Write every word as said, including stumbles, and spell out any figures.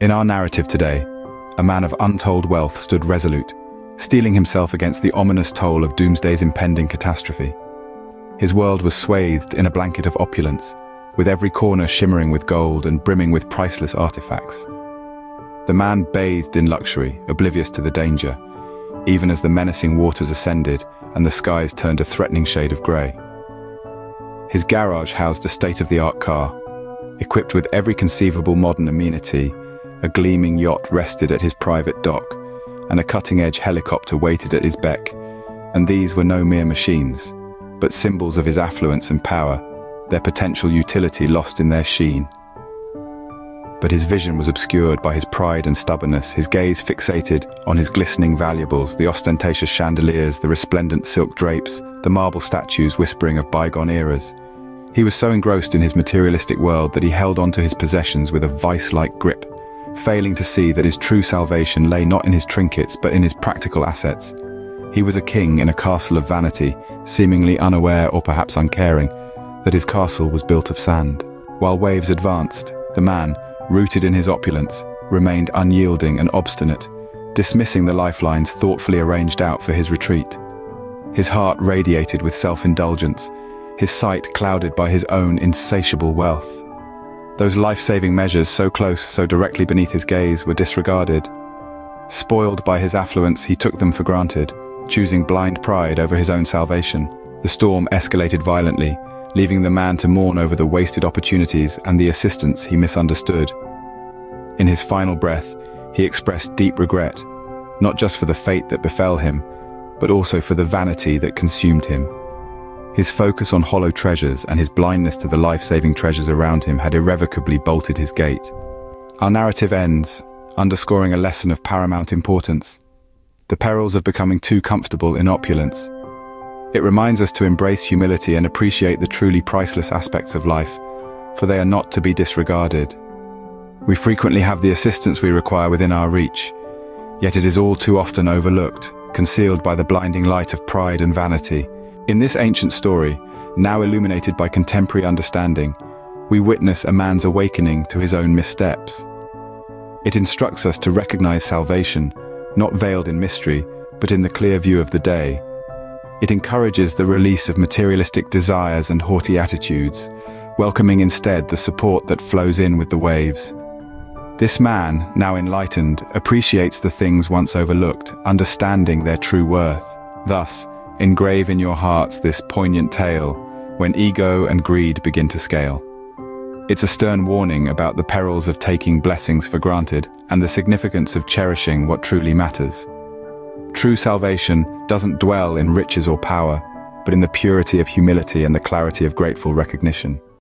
In our narrative today, a man of untold wealth stood resolute, steeling himself against the ominous toll of doomsday's impending catastrophe. His world was swathed in a blanket of opulence, with every corner shimmering with gold and brimming with priceless artifacts. The man bathed in luxury, oblivious to the danger, even as the menacing waters ascended and the skies turned a threatening shade of grey. His garage housed a state-of-the-art car, equipped with every conceivable modern amenity. A gleaming yacht rested at his private dock, and a cutting-edge helicopter waited at his beck, and these were no mere machines, but symbols of his affluence and power, their potential utility lost in their sheen. But his vision was obscured by his pride and stubbornness, his gaze fixated on his glistening valuables, the ostentatious chandeliers, the resplendent silk drapes, the marble statues whispering of bygone eras. He was so engrossed in his materialistic world that he held on to his possessions with a vice-like grip, failing to see that his true salvation lay not in his trinkets but in his practical assets. He was a king in a castle of vanity, seemingly unaware or perhaps uncaring that his castle was built of sand. While waves advanced, the man, rooted in his opulence, remained unyielding and obstinate, dismissing the lifelines thoughtfully arranged out for his retreat. His heart radiated with self-indulgence, his sight clouded by his own insatiable wealth. Those life-saving measures so close, so directly beneath his gaze, were disregarded. Spoiled by his affluence, he took them for granted, choosing blind pride over his own salvation. The storm escalated violently, leaving the man to mourn over the wasted opportunities and the assistance he misunderstood. In his final breath, he expressed deep regret, not just for the fate that befell him, but also for the vanity that consumed him. His focus on hollow treasures and his blindness to the life-saving treasures around him had irrevocably bolted his gate. Our narrative ends, underscoring a lesson of paramount importance: the perils of becoming too comfortable in opulence. It reminds us to embrace humility and appreciate the truly priceless aspects of life, for they are not to be disregarded. We frequently have the assistance we require within our reach, yet it is all too often overlooked, concealed by the blinding light of pride and vanity. In this ancient story, now illuminated by contemporary understanding, we witness a man's awakening to his own missteps. It instructs us to recognize salvation, not veiled in mystery, but in the clear view of the day. It encourages the release of materialistic desires and haughty attitudes, welcoming instead the support that flows in with the waves. This man, now enlightened, appreciates the things once overlooked, understanding their true worth. Thus, engrave in your hearts this poignant tale when ego and greed begin to scale. It's a stern warning about the perils of taking blessings for granted and the significance of cherishing what truly matters. True salvation doesn't dwell in riches or power, but in the purity of humility and the clarity of grateful recognition.